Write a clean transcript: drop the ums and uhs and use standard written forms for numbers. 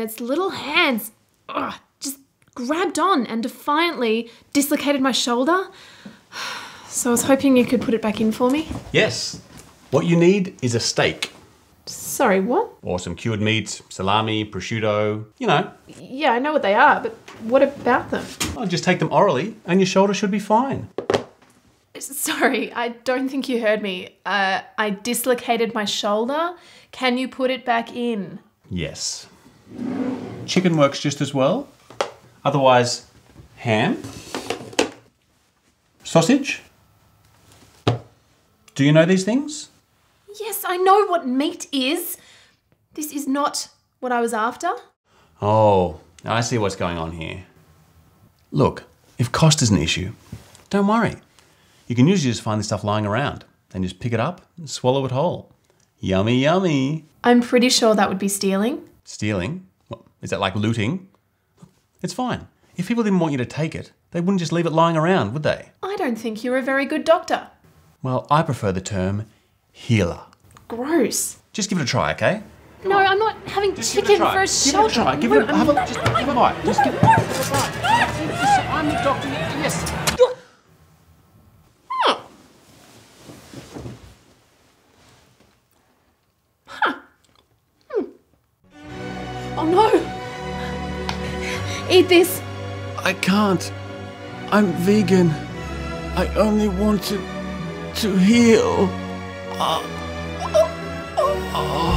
Its little hands just grabbed on and defiantly dislocated my shoulder. So I was hoping you could put it back in for me. Yes. What you need is a steak. Sorry, what? Or some cured meats, salami, prosciutto, you know. Yeah, I know what they are, but what about them? Well, just take them orally and your shoulder should be fine. Sorry, I don't think you heard me. I dislocated my shoulder. Can you put it back in? Yes. Chicken works just as well. Otherwise, ham, sausage. Do you know these things? Yes, I know what meat is. This is not what I was after. Oh, I see what's going on here. Look, if cost is an issue, don't worry. You can usually just find this stuff lying around and just pick it up and swallow it whole. Yummy, yummy. I'm pretty sure that would be stealing. Stealing? Well, is that like looting? It's fine. If people didn't want you to take it, they wouldn't just leave it lying around, would they? I don't think you're a very good doctor. Well, I prefer the term healer. Gross. Just give it a try, okay? No, I'm not having chicken for a shoulder. Give it a try. Give it a try. Just have a bite. Just give it a bite. I'm the doctor. Yes. Oh no! Eat this! I can't. I'm vegan. I only want to heal. Oh.